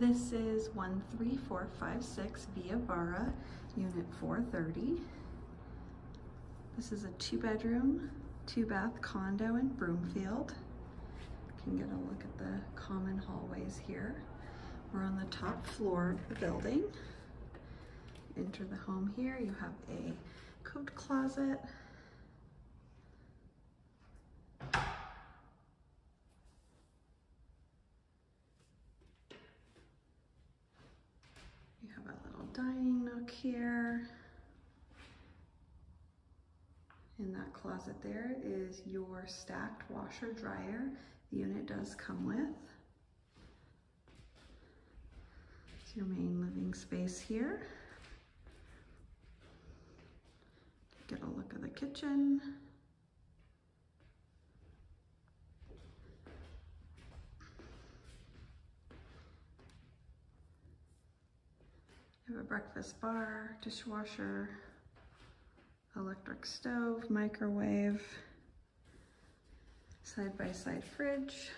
This is 13456 Via Varra, unit 430. This is a 2-bedroom, 2-bath condo in Broomfield. You can get a look at the common hallways here. We're on the top floor of the building. Enter the home here. You have a coat closet. You have a little dining nook here. In that closet there is your stacked washer dryer. The unit does come with. It's your main living space here. Get a look at the kitchen. You have a breakfast bar, dishwasher, electric stove, microwave, side-by-side fridge.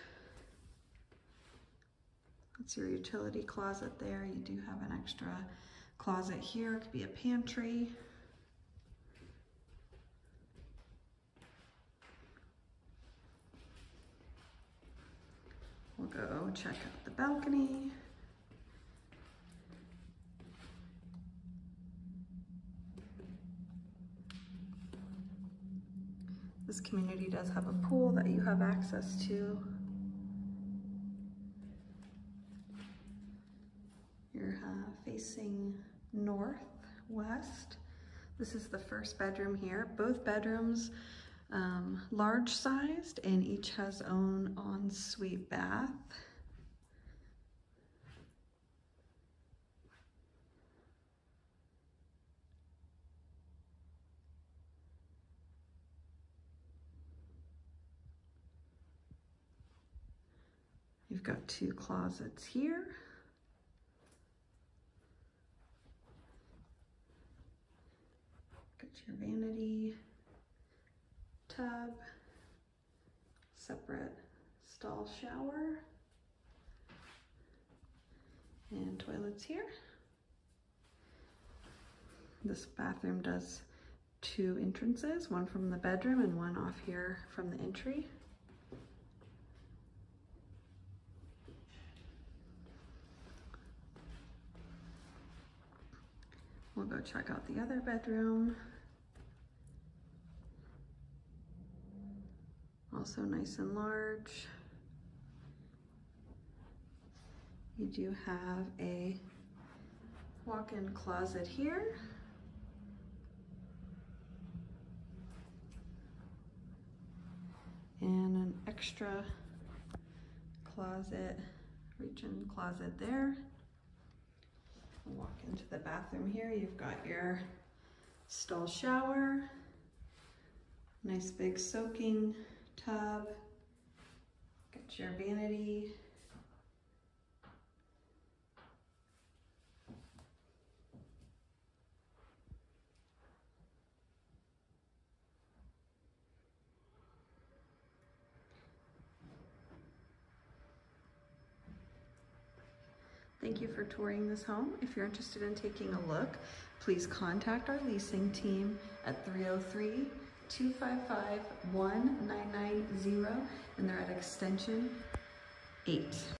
That's your utility closet there. You do have an extra closet here. It could be a pantry. We'll go check out the balcony. This community does have a pool that you have access to. You're facing northwest. This is the first bedroom here. Both bedrooms large sized, and each has own ensuite bath. You've got two closets here. Got your vanity. Tub, separate stall shower, and toilets here. This bathroom does two entrances, one from the bedroom and one off here from the entry. We'll go check out the other bedroom. Also nice and large. You do have a walk-in closet here. And an extra closet, reach-in closet there. Walk into the bathroom here. You've got your stall shower. Nice big soaking tub, get your vanity, Thank you for touring this home. If you're interested in taking a look, please contact our leasing team at 303-255-1990, and they're at extension 8.